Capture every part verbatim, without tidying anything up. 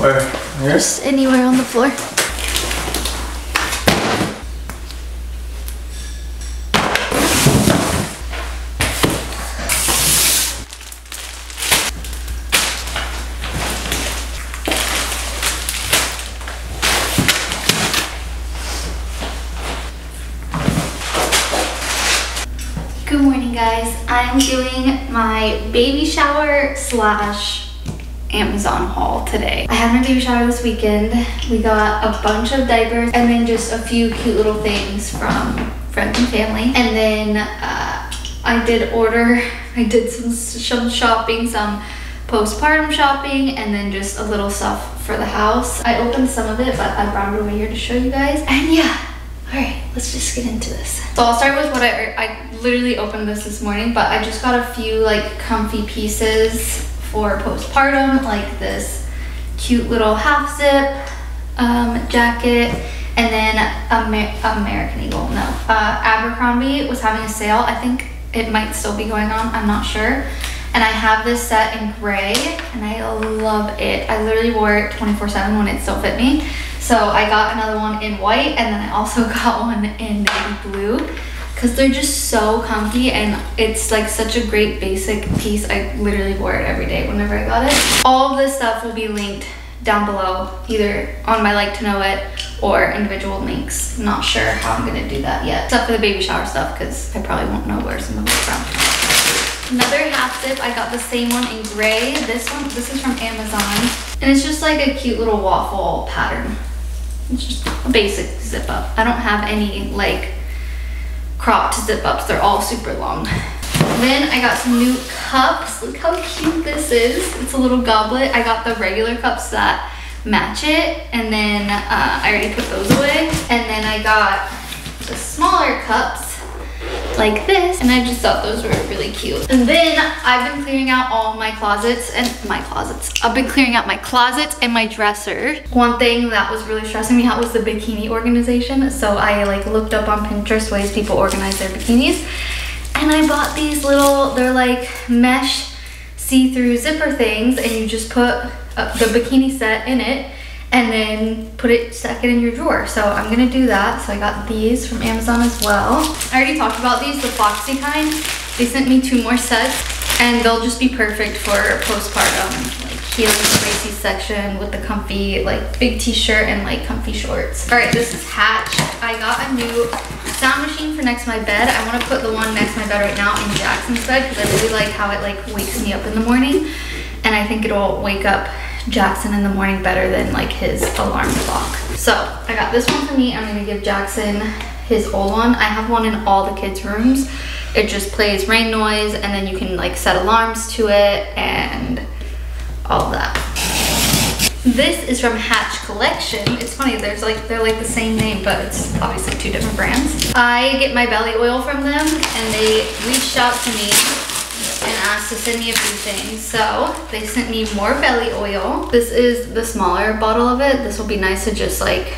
Where? Here? Just anywhere on the floor. Good morning, guys. I'm doing my baby shower slash Amazon haul today. I had my baby shower this weekend. We got a bunch of diapers and then just a few cute little things from friends and family. And then uh, I did order, I did some, some shopping, some postpartum shopping, and then just a little stuff for the house. I opened some of it, but I brought it over here to show you guys. And yeah, all right, let's just get into this. So I'll start with what I, I literally opened this this morning, but I just got a few like comfy pieces for postpartum, like this cute little half zip um, jacket, and then Amer American Eagle, no. Uh, Abercrombie was having a sale. I think it might still be going on, I'm not sure. And I have this set in gray and I love it. I literally wore it twenty-four seven when it still fit me. So I got another one in white and then I also got one in navy blue, because they're just so comfy and it's like such a great basic piece. I literally wore it every day whenever I got it. All of this stuff will be linked down below, either on my like to know it or individual links. I'm not sure how I'm gonna do that yet, except for the baby shower stuff, because I probably won't know where some of it's from. Another half zip, I got the same one in gray. This one, this is from Amazon, and it's just like a cute little waffle pattern. It's just a basic zip up. I don't have any like cropped zip ups, they're all super long. Then I got some new cups. Look how cute this is. It's a little goblet. I got the regular cups that match it, and then uh, I already put those away. And then I got the smaller cups like this, and I just thought those were really cute. And then I've been clearing out all my closets and my closets. I've been clearing out my closets and my dresser. One thing that was really stressing me out was the bikini organization. So I like looked up on Pinterest ways people organize their bikinis, and I bought these little, they're like mesh see-through zipper things, and you just put the bikini set in it and then put it, stuck it in your drawer. So I'm gonna do that. So I got these from Amazon as well. I already talked about these, the boxy kind. They sent me two more sets and they'll just be perfect for postpartum, like healing, lacy section with the comfy, like big t-shirt and like comfy shorts. All right, this is Hatch. I got a new sound machine for next to my bed. I wanna put the one next to my bed right now in Jackson's bed, because I really like how it like wakes me up in the morning. And I think it'll wake up Jackson in the morning better than like his alarm clock. So I got this one for me. I'm gonna give Jackson his old one. I have one in all the kids' rooms. It just plays rain noise, and then you can like set alarms to it and all that. This is from Hatch Collection. It's funny, there's like they're like the same name, but it's obviously two different brands. I get my belly oil from them, and they reached out to me and asked to send me a few things. So they sent me more belly oil. This is the smaller bottle of it. This will be nice to just like,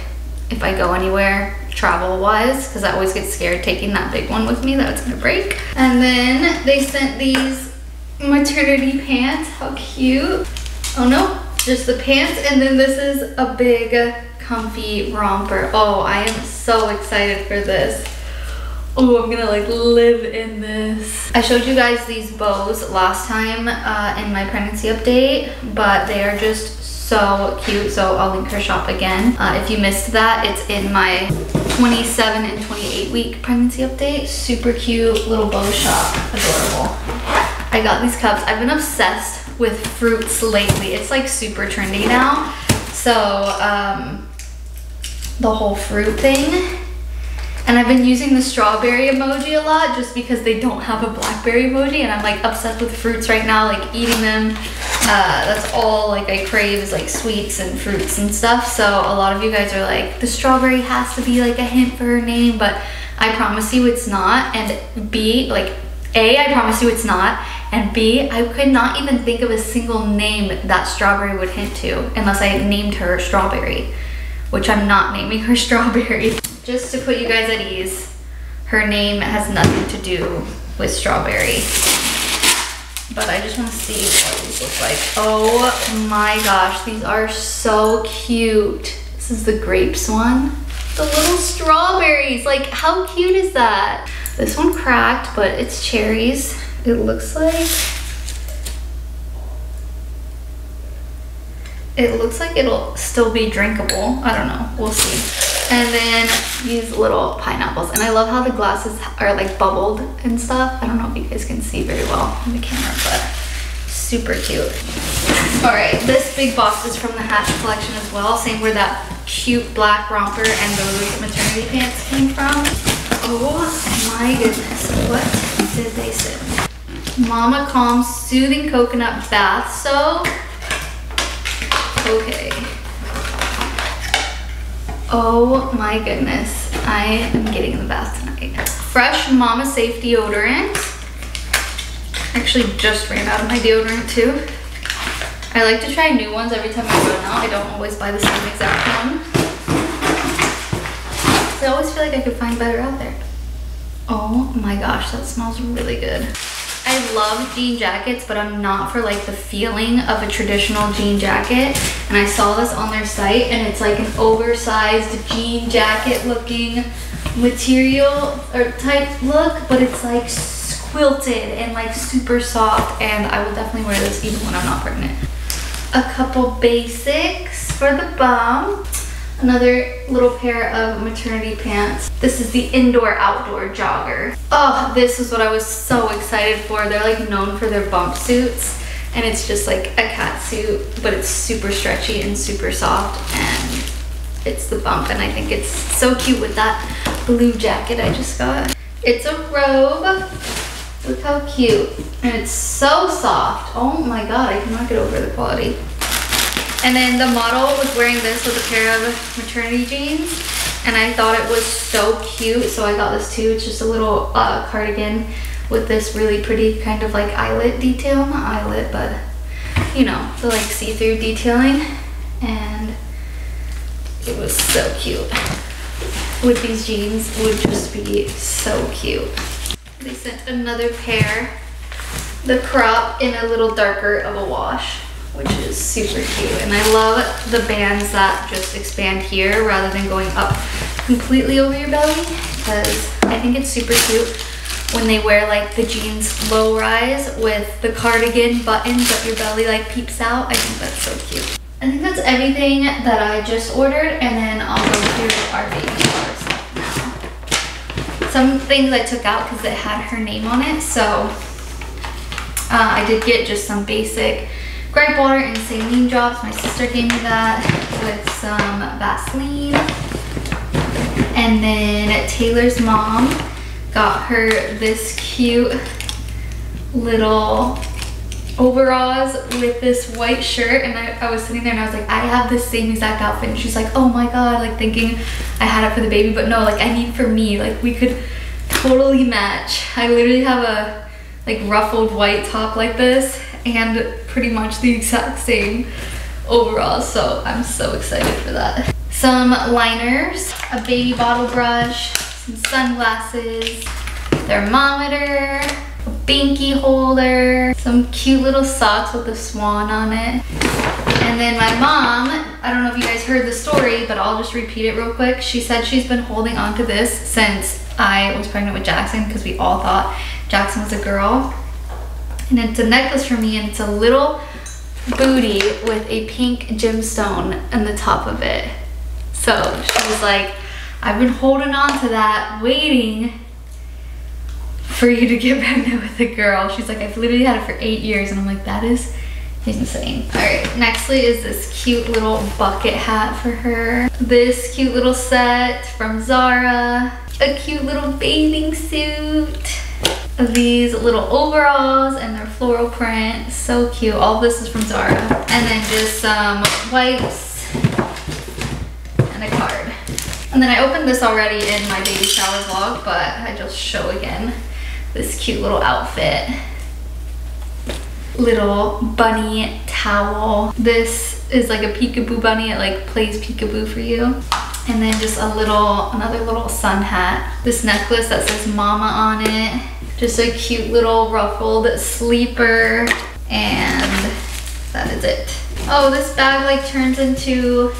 if I go anywhere travel wise, because I always get scared taking that big one with me that it's gonna break. And then they sent these maternity pants, how cute. Oh no, just the pants. And then this is a big comfy romper. Oh, I am so excited for this. Oh, I'm gonna like live in this. I showed you guys these bows last time uh, in my pregnancy update, but they are just so cute. So I'll link her shop again. Uh, if you missed that, it's in my twenty-seven and twenty-eight week pregnancy update. Super cute little bow shop, adorable. I got these cups. I've been obsessed with fruits lately. It's like super trendy now. So um, the whole fruit thing. And I've been using the strawberry emoji a lot just because they don't have a blackberry emoji, and I'm like obsessed with fruits right now, like eating them. Uh, that's all like I crave is like sweets and fruits and stuff. So a lot of you guys are like, the strawberry has to be like a hint for her name, but I promise you it's not. And B, like A, I promise you it's not. And B, I could not even think of a single name that strawberry would hint to unless I named her Strawberry, which I'm not naming her Strawberry. Just to put you guys at ease, her name has nothing to do with strawberry. but I just want to see what these look like. Oh my gosh, these are so cute. This is the grapes one. The little strawberries, like how cute is that? This one cracked, but it's cherries, it looks like. It looks like it'll still be drinkable. I don't know, we'll see. And then these little pineapples. And I love how the glasses are like bubbled and stuff. I don't know if you guys can see very well on the camera, but super cute. All right, this big box is from the Hatch collection as well. Same where that cute black romper and those maternity pants came from. Oh my goodness, what did they say? Mama Calm Soothing Coconut Bath Soap. Okay. Oh my goodness. I am getting in the bath tonight. Fresh Mama Safe Deodorant. Actually just ran out of my deodorant too. I like to try new ones every time I run out. I don't always buy the same exact one. I always feel like I could find better out there. Oh my gosh, that smells really good. I love jean jackets, but I'm not for like the feeling of a traditional jean jacket. And I saw this on their site and it's like an oversized jean jacket looking material or type look, but it's like quilted and like super soft, and I will definitely wear this even when I'm not pregnant. A couple basics for the bum. Another little pair of maternity pants. This is the indoor outdoor jogger. Oh, this is what I was so excited for. They're like known for their bump suits, and it's just like a cat suit, but it's super stretchy and super soft, and it's the bump, and I think it's so cute with that blue jacket I just got. It's a robe. Look how cute. And it's so soft. Oh my god, I cannot get over the quality. And then the model was wearing this with a pair of maternity jeans, and I thought it was so cute, so I got this too. It's just a little uh, cardigan with this really pretty kind of like eyelet detail. Not eyelet, but you know, the like see-through detailing. And it was so cute. With these jeans would just be so cute. They sent another pair, the crop in a little darker of a wash, which is super cute. And I love the bands that just expand here rather than going up completely over your belly, because I think it's super cute when they wear like the jeans low rise with the cardigan buttons but your belly like peeps out. I think that's so cute. I think that's everything that I just ordered, and then I'll go through our baby shower stuff now. Some things I took out because it had her name on it, so uh, I did get just some basic grape water and saline drops. My sister gave me that with some Vaseline. And then Taylor's mom got her this cute little overalls with this white shirt, and I, I was sitting there and I was like, I have the same exact outfit, and she's like, oh my god, like thinking I had it for the baby, but no, like I need for me, like we could totally match. I literally have a like ruffled white top like this and pretty much the exact same overall, so I'm so excited for that. Some liners, a baby bottle brush, some sunglasses, thermometer, a binky holder, some cute little socks with a swan on it. And then my mom, I don't know if you guys heard the story, but I'll just repeat it real quick. She said she's been holding on to this since I was pregnant with Jackson, because we all thought Jackson was a girl. And it's a necklace for me, and it's a little booty with a pink gemstone on the top of it. So she was like, I've been holding on to that, waiting for you to get pregnant with a girl. She's like, I've literally had it for eight years. And I'm like, that is insane. All right, nextly is this cute little bucket hat for her. This cute little set from Zara. A cute little bathing suit. These little overalls and their floral print, so cute. All this is from Zara. And then just some wipes and a card. And then I opened this already in my baby shower vlog, but I just show again this cute little outfit, little bunny towel. This is like a peekaboo bunny. It like plays peekaboo for you. And then just a little another little sun hat, this necklace that says mama on it, Just a cute little ruffled sleeper, and that is it. Oh, this bag like turns into,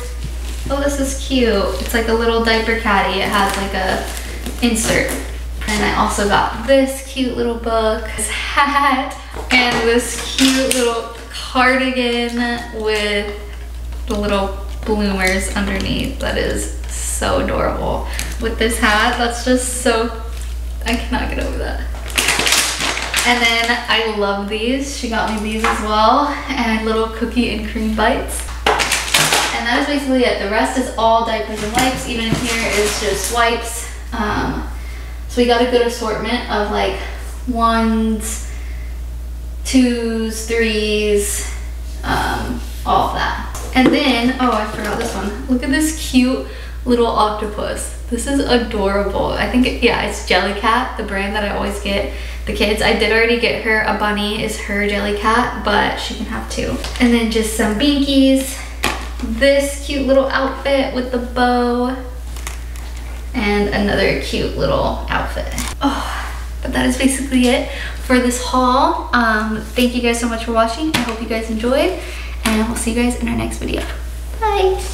oh, this is cute. It's like a little diaper caddy. It has like a insert. And I also got this cute little book, this hat, and this cute little cardigan with the little bloomers underneath. That is so adorable. With this hat, that's just so, I cannot get over that. And then I love these. She got me these as well, and little cookie and cream bites. And that is basically it. The rest is all diapers and wipes. Even in here is just wipes. Um, so we got a good assortment of like ones, twos, threes, um, all of that. And then, oh, I forgot this one. Look at this cute little octopus. This is adorable. I think, it, yeah, it's Jellycat, the brand that I always get the kids. I did already get her a bunny, is her Jellycat, but she can have two. And then just some binkies. This cute little outfit with the bow. And another cute little outfit. Oh, but that is basically it for this haul. Um, thank you guys so much for watching. I hope you guys enjoyed, and we'll see you guys in our next video. Bye.